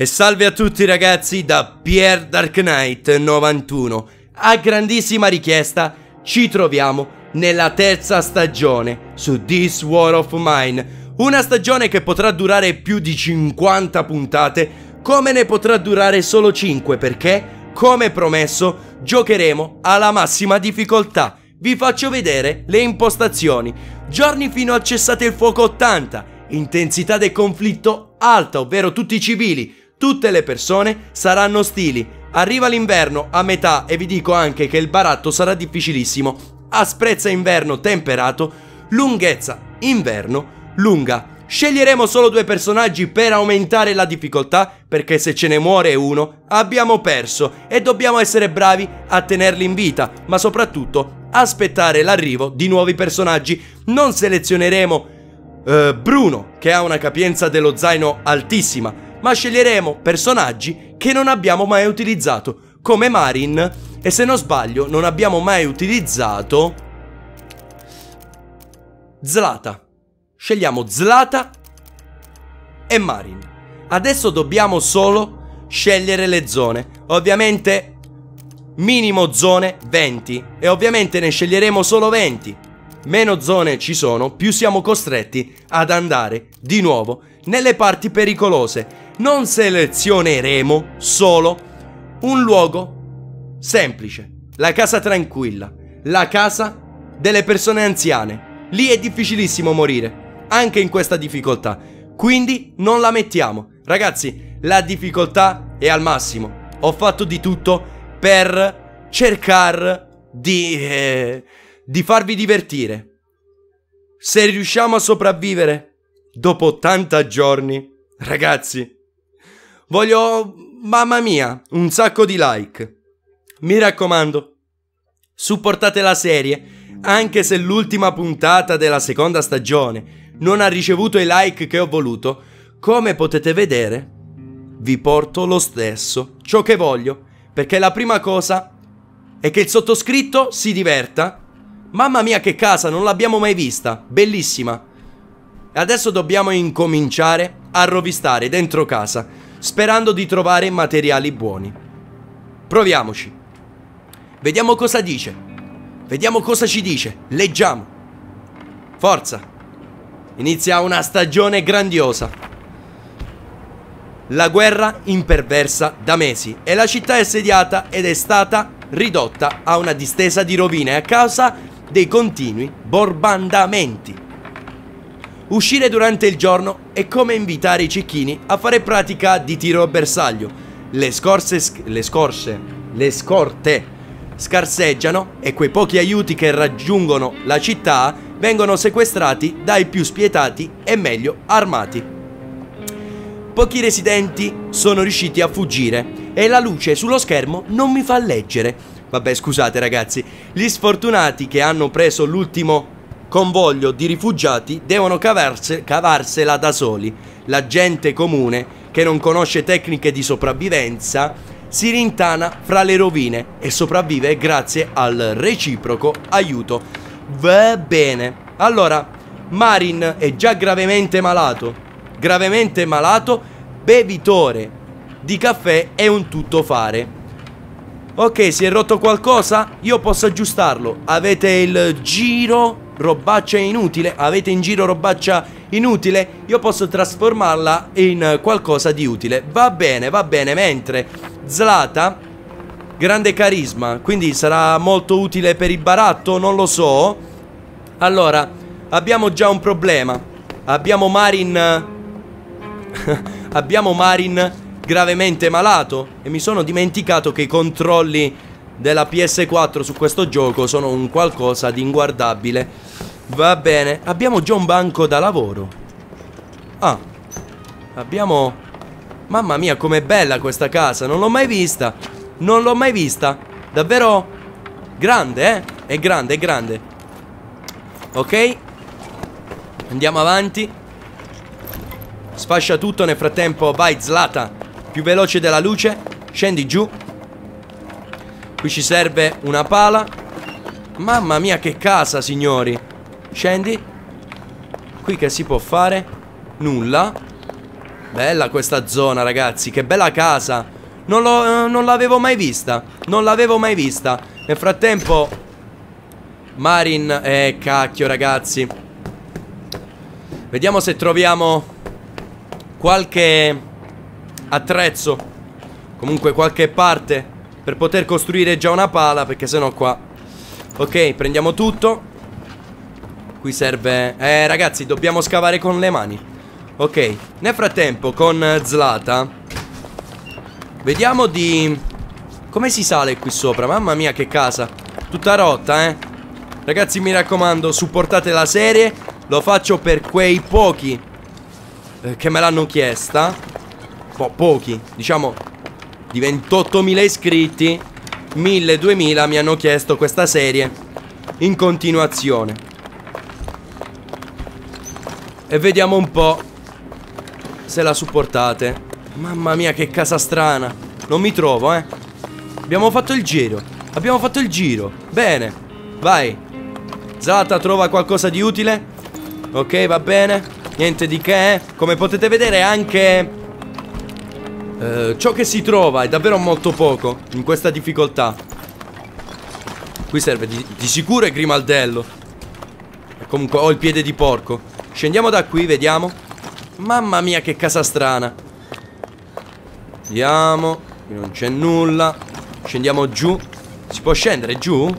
E salve a tutti ragazzi da Pier Dark Knight 91. A grandissima richiesta ci troviamo nella terza stagione su This War of Mine. Una stagione che potrà durare più di 50 puntate, come ne potrà durare solo 5, perché, come promesso, giocheremo alla massima difficoltà. Vi faccio vedere le impostazioni. Giorni fino a cessate il fuoco 80. Intensità del conflitto alta, ovvero tutti i civili, tutte le persone saranno ostili. Arriva l'inverno a metà e vi dico anche che il baratto sarà difficilissimo. Asprezza inverno temperato, lunghezza inverno lunga. Sceglieremo solo due personaggi per aumentare la difficoltà, perché se ce ne muore uno abbiamo perso e dobbiamo essere bravi a tenerli in vita, ma soprattutto aspettare l'arrivo di nuovi personaggi. Non selezioneremo Bruno, che ha una capienza dello zaino altissima, ma sceglieremo personaggi che non abbiamo mai utilizzato, come Marin, e se non sbaglio non abbiamo mai utilizzato Zlata. Scegliamo Zlata e Marin. Adesso dobbiamo solo scegliere le zone, ovviamente minimo zone 20, e ovviamente ne sceglieremo solo 20. Meno zone ci sono, più siamo costretti ad andare di nuovo nelle parti pericolose. Non selezioneremo solo un luogo semplice, la casa tranquilla, la casa delle persone anziane. Lì è difficilissimo morire, anche in questa difficoltà, quindi non la mettiamo. Ragazzi, la difficoltà è al massimo. Ho fatto di tutto per cercare di farvi divertire. Se riusciamo a sopravvivere dopo 80 giorni, ragazzi, voglio, mamma mia, un sacco di like. Mi raccomando, supportate la serie, anche se l'ultima puntata della seconda stagione non ha ricevuto i like che ho voluto. Come potete vedere, vi porto lo stesso ciò che voglio, perché la prima cosa è che il sottoscritto si diverta. Mamma mia che casa, non l'abbiamo mai vista, bellissima. Adesso dobbiamo incominciare a rovistare dentro casa, sperando di trovare materiali buoni. Proviamoci. Vediamo cosa dice. Vediamo cosa ci dice. Leggiamo. Forza. Inizia una stagione grandiosa. La guerra imperversa da mesi e la città è assediata ed è stata ridotta a una distesa di rovine a causa dei continui bombardamenti. Uscire durante il giorno è come invitare i cecchini a fare pratica di tiro a bersaglio. Le scorte scarseggiano e quei pochi aiuti che raggiungono la città vengono sequestrati dai più spietati e meglio armati. Pochi residenti sono riusciti a fuggire e la luce sullo schermo non mi fa leggere. Vabbè, scusate ragazzi, gli sfortunati che hanno preso l'ultimo convoglio di rifugiati devono cavarsela da soli. La gente comune, che non conosce tecniche di sopravvivenza, si rintana fra le rovine e sopravvive grazie al reciproco aiuto. Va bene. Allora, Marin è già gravemente malato, bevitore di caffè è un tuttofare. Ok, si è rotto qualcosa? Io posso aggiustarlo. Avete il giro robaccia inutile? Avete in giro robaccia inutile? Io posso trasformarla in qualcosa di utile. Va bene, mentre Zlata, grande carisma, quindi sarà molto utile per il baratto, non lo so. Allora, abbiamo già un problema. Abbiamo Marin gravemente malato e mi sono dimenticato che i controlli della PS4 su questo gioco sono un qualcosa di inguardabile. Va bene, abbiamo già un banco da lavoro. Ah, abbiamo... Mamma mia com'è bella questa casa, non l'ho mai vista. Non l'ho mai vista, davvero grande, È grande, è grande. Ok, andiamo avanti. Sfascia tutto, nel frattempo vai Zlata, più veloce della luce, scendi giù. Qui ci serve una pala. Mamma mia che casa, signori. Scendi. Qui che si può fare? Nulla. Bella questa zona, ragazzi. Che bella casa. Non l'avevo mai vista. Non l'avevo mai vista. Nel frattempo Marin. Cacchio, ragazzi. Vediamo se troviamo qualche attrezzo, comunque qualche parte, per poter costruire già una pala, perché sennò qua. Ok, prendiamo tutto. Qui serve... ragazzi, dobbiamo scavare con le mani. Ok, nel frattempo con Zlata vediamo di... come si sale qui sopra? Mamma mia che casa. Tutta rotta, eh. Ragazzi, mi raccomando, supportate la serie. Lo faccio per quei pochi che me l'hanno chiesta. Pochi, diciamo, di 28.000 iscritti, 1.000-2.000 mi hanno chiesto questa serie in continuazione. E vediamo un po' se la supportate. Mamma mia che casa strana. Non mi trovo, eh. Abbiamo fatto il giro. Abbiamo fatto il giro. Bene. Vai. Zlata, trova qualcosa di utile. Ok, va bene. Niente di che, eh. Come potete vedere anche ciò che si trova è davvero molto poco in questa difficoltà. Qui serve di sicuro il grimaldello. Comunque ho il piede di porco. Scendiamo da qui, vediamo. Mamma mia che casa strana. Vediamo. Qui non c'è nulla. Scendiamo giù. Si può scendere giù?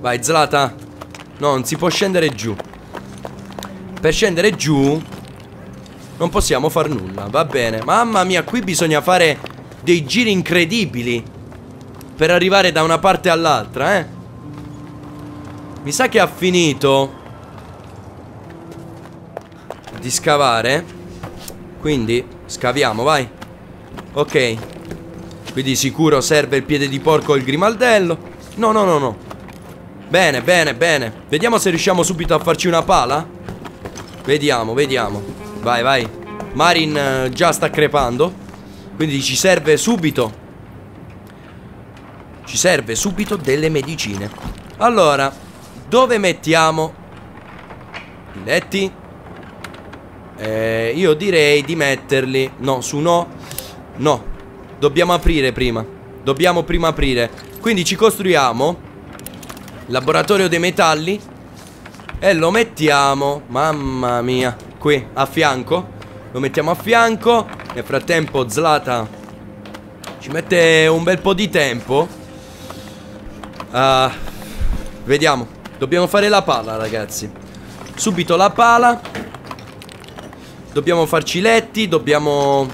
Vai Zlata. No, non si può scendere giù. Per scendere giù non possiamo far nulla. Va bene. Mamma mia, qui bisogna fare dei giri incredibili per arrivare da una parte all'altra, eh. Mi sa che ha finito di scavare. Quindi scaviamo, vai. Ok. Qui di sicuro serve il piede di porco e il grimaldello. No, no, no, no. Bene, bene, bene. Vediamo se riusciamo subito a farci una pala. Vediamo, vediamo. Vai, vai. Marin già sta crepando. Quindi ci serve subito. Ci serve subito delle medicine. Allora, dove mettiamo i letti? Io direi di metterli... No, su no. No. Dobbiamo aprire prima. Dobbiamo prima aprire. Quindi ci costruiamo laboratorio dei metalli e lo mettiamo... Mamma mia. Qui, a fianco. Lo mettiamo a fianco. Nel frattempo Zlata ci mette un bel po' di tempo. Vediamo. Dobbiamo fare la pala, ragazzi. Subito la pala. Dobbiamo farci letti, dobbiamo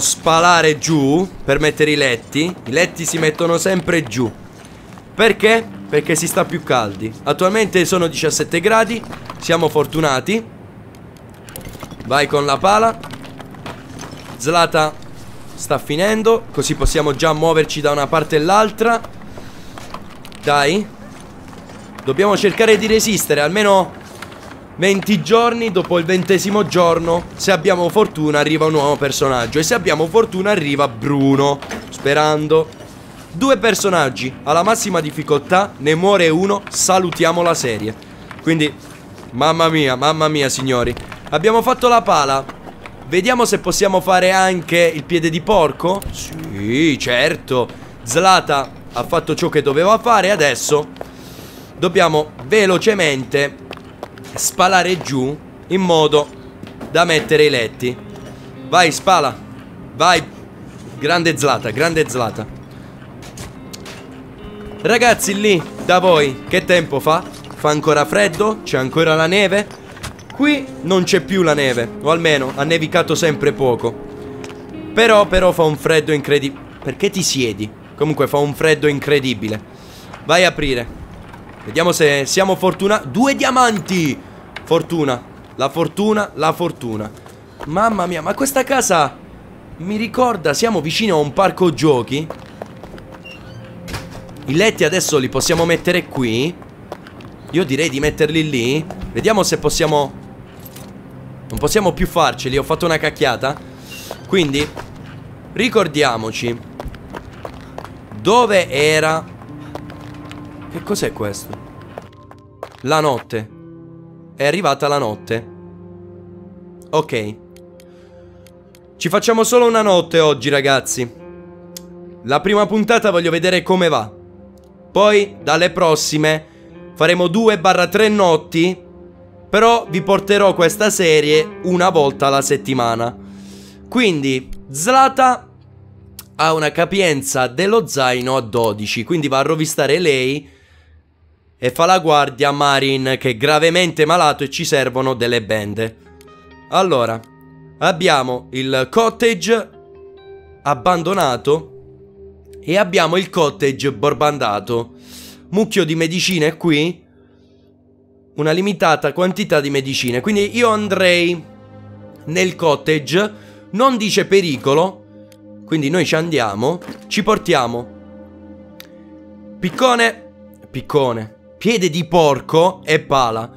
spalare giù per mettere i letti. I letti si mettono sempre giù. Perché? Perché si sta più caldi. Attualmente sono 17 gradi, siamo fortunati. Vai con la pala. Zlata sta finendo, così possiamo già muoverci da una parte all'altra. Dai. Dobbiamo cercare di resistere, almeno... 20 giorni, dopo il 20° giorno, se abbiamo fortuna arriva un nuovo personaggio. E se abbiamo fortuna arriva Bruno, sperando. 2 personaggi, alla massima difficoltà, ne muore uno, salutiamo la serie. Quindi, mamma mia signori. Abbiamo fatto la pala. Vediamo se possiamo fare anche il piede di porco. Sì, certo. Zlata ha fatto ciò che doveva fare, adesso dobbiamo velocemente spalare giù in modo da mettere i letti. Vai spala. Vai. Grande Zlata, grande Zlata. Ragazzi lì da voi che tempo fa? Fa ancora freddo? C'è ancora la neve? Qui non c'è più la neve, o almeno ha nevicato sempre poco. Però fa un freddo incredibile. Perché ti siedi? Comunque fa un freddo incredibile. Vai a aprire. Vediamo se siamo fortunati. 2 diamanti. Fortuna. La fortuna, la fortuna. Mamma mia, ma questa casa mi ricorda, siamo vicino a un parco giochi. I letti adesso li possiamo mettere qui. Io direi di metterli lì. Vediamo se possiamo... Non possiamo più farceli, ho fatto una cacchiata. Quindi ricordiamoci dove era... Che cos'è questo? La notte. È arrivata la notte. Ok. Ci facciamo solo una notte oggi, ragazzi. La prima puntata voglio vedere come va. Poi, dalle prossime, faremo 2-3 notti. Però vi porterò questa serie una volta alla settimana. Quindi, Zlata ha una capienza dello zaino a 12. Quindi va a rovistare lei e fa la guardia a Marin, che è gravemente malato, e ci servono delle bende. Allora, abbiamo il cottage abbandonato e abbiamo il cottage borbandato. Mucchio di medicine qui. Una limitata quantità di medicine. Quindi io andrei nel cottage. Non dice pericolo, quindi noi ci andiamo. Ci portiamo Piccone, piede di porco e pala.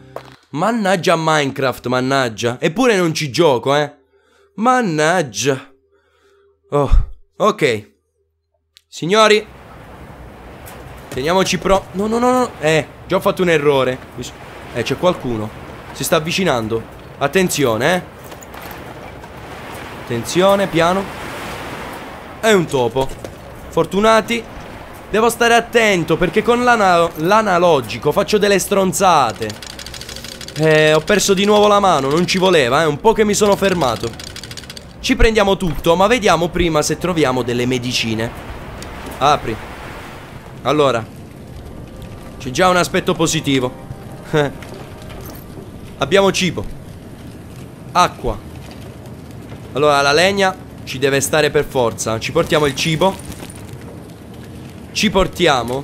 Mannaggia Minecraft, mannaggia. Eppure non ci gioco, mannaggia. Oh, ok. Signori, teniamoci pro. No. Già ho fatto un errore. C'è qualcuno. Si sta avvicinando. Attenzione, Attenzione, piano. È un topo. Fortunati. Devo stare attento perché con l'analogico faccio delle stronzate. Ho perso di nuovo la mano. Non ci voleva, un po' che mi sono fermato. Ci prendiamo tutto, ma vediamo prima se troviamo delle medicine. Apri. Allora, c'è già un aspetto positivo. Abbiamo cibo, acqua. Allora la legna ci deve stare per forza. Ci portiamo il cibo. Ci portiamo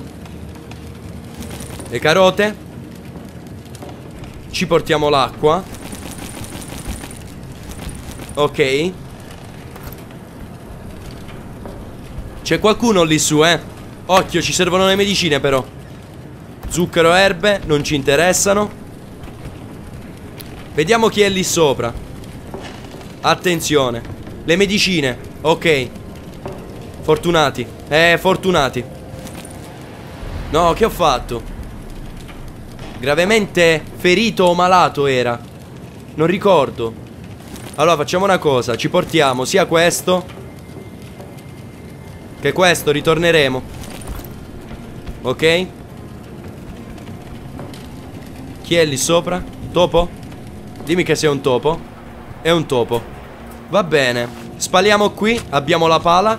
le carote. Ci portiamo l'acqua. Ok. C'è qualcuno lì su, Occhio, ci servono le medicine però. Zucchero, erbe, non ci interessano. Vediamo chi è lì sopra. Attenzione. Le medicine, ok. Fortunati. Fortunati. No, che ho fatto? Gravemente ferito o malato era? Non ricordo. Allora facciamo una cosa. Ci portiamo sia questo che questo, ritorneremo. Ok. Chi è lì sopra? Topo? Dimmi che sei un topo. È un topo. Va bene. Spaliamo qui. Abbiamo la pala.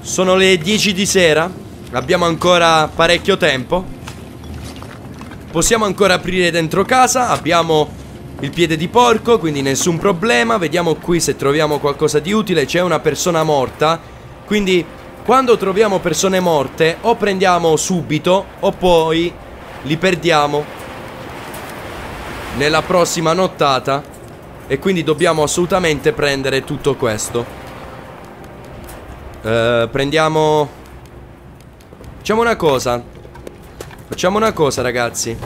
Sono le 10 di sera. Abbiamo ancora parecchio tempo. Possiamo ancora aprire dentro casa. Abbiamo il piede di porco, quindi nessun problema. Vediamo qui se troviamo qualcosa di utile. C'è una persona morta. Quindi quando troviamo persone morte o prendiamo subito o poi li perdiamo nella prossima nottata. E quindi dobbiamo assolutamente prendere tutto questo. Prendiamo. Facciamo una cosa. Facciamo una cosa, ragazzi.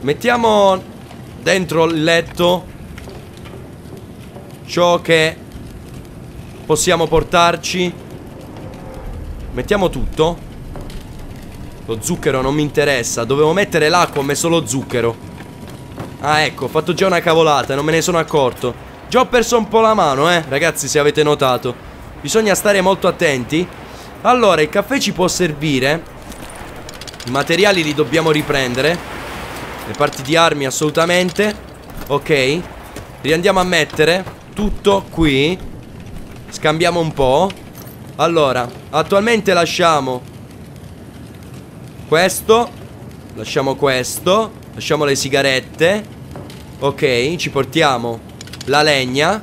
Mettiamo dentro il letto ciò che possiamo portarci. Mettiamo tutto. Lo zucchero non mi interessa. Dovevo mettere l'acqua, ho messo lo zucchero. Ah, ecco, ho fatto già una cavolata, non me ne sono accorto. Già ho perso un po' la mano, ragazzi, se avete notato. Bisogna stare molto attenti. Allora, il caffè ci può servire. I materiali li dobbiamo riprendere. Le parti di armi assolutamente. Ok. Riandiamo a mettere tutto qui. Scambiamo un po'. Allora, attualmente lasciamo questo, lasciamo questo, lasciamo le sigarette. Ok, ci portiamo la legna.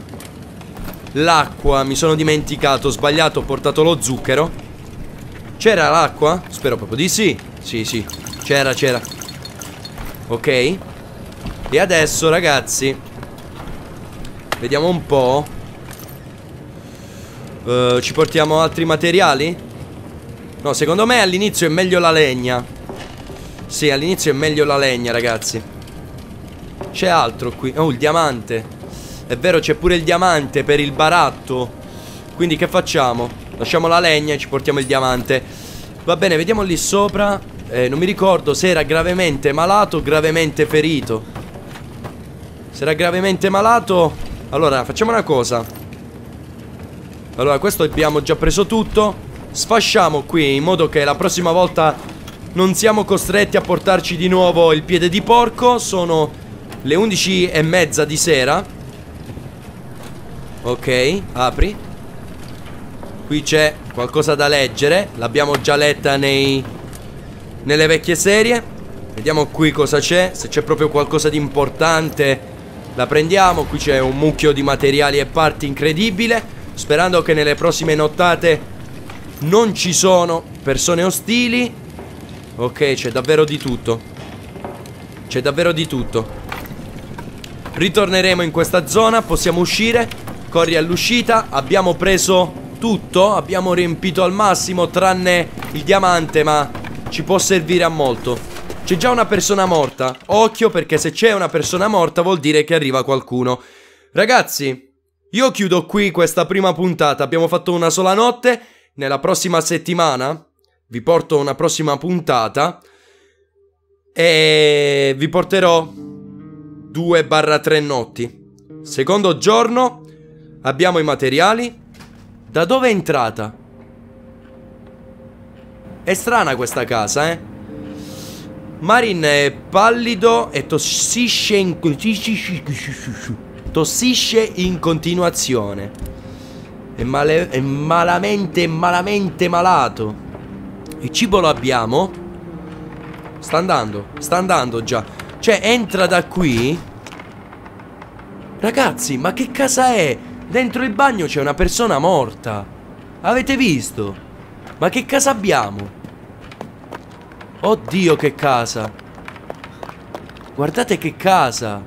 L'acqua, mi sono dimenticato, ho sbagliato, ho portato lo zucchero. C'era l'acqua? Spero proprio di sì. Sì, c'era. Ok. E adesso, ragazzi, vediamo un po'. Ci portiamo altri materiali? No, secondo me all'inizio è meglio la legna. Sì, all'inizio è meglio la legna, ragazzi. C'è altro qui. Oh, il diamante. È vero, c'è pure il diamante per il baratto. Quindi che facciamo? Lasciamo la legna e ci portiamo il diamante. Va bene, vediamo lì sopra. Non mi ricordo se era gravemente malato o gravemente ferito. Sarà gravemente malato. Allora, facciamo una cosa. Allora, questo abbiamo già preso tutto. Sfasciamo qui in modo che la prossima volta non siamo costretti a portarci di nuovo il piede di porco. Sono le 11:30 di sera. Ok, apri. Qui c'è qualcosa da leggere. L'abbiamo già letta nelle vecchie serie. Vediamo qui cosa c'è. Se c'è proprio qualcosa di importante, la prendiamo. Qui c'è un mucchio di materiali e parti incredibile. Sperando che nelle prossime nottate non ci sono persone ostili. Ok, c'è davvero di tutto. C'è davvero di tutto. Ritorneremo in questa zona. Possiamo uscire. Corri all'uscita. Abbiamo preso tutto, abbiamo riempito al massimo tranne il diamante, ma ci può servire a molto. C'è già una persona morta, occhio, perché se c'è una persona morta vuol dire che arriva qualcuno. Ragazzi, io chiudo qui questa prima puntata, abbiamo fatto una sola notte. Nella prossima settimana vi porto una prossima puntata e vi porterò 2-3 notti. Secondo giorno abbiamo i materiali. Da dove è entrata? È strana questa casa, eh? Marin è pallido e tossisce in continuazione. È malamente malato. Il cibo lo abbiamo. Sta andando già. Cioè, entra da qui. Ragazzi, ma che casa è? Dentro il bagno c'è una persona morta. Avete visto? Ma che casa abbiamo? Oddio, che casa. Guardate che casa.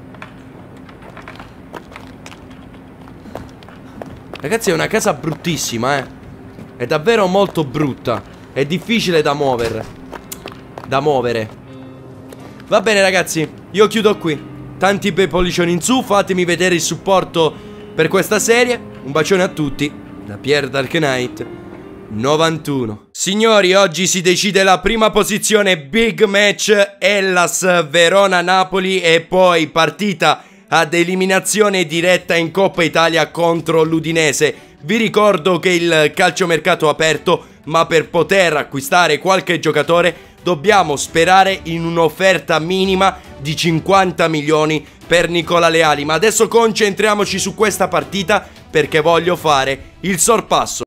Ragazzi, è una casa bruttissima, eh. È davvero molto brutta. È difficile da muovere. Va bene, ragazzi, io chiudo qui. Tanti bei pollicioni in su. Fatemi vedere il supporto per questa serie. Un bacione a tutti da Pier Dark Knight 91. Signori, oggi si decide la prima posizione, big match Hellas Verona-Napoli e poi partita ad eliminazione diretta in Coppa Italia contro l'Udinese. Vi ricordo che il calciomercato è aperto, ma per poter acquistare qualche giocatore dobbiamo sperare in un'offerta minima di 50 milioni per Nicola Leali. Ma adesso concentriamoci su questa partita perché voglio fare il sorpasso.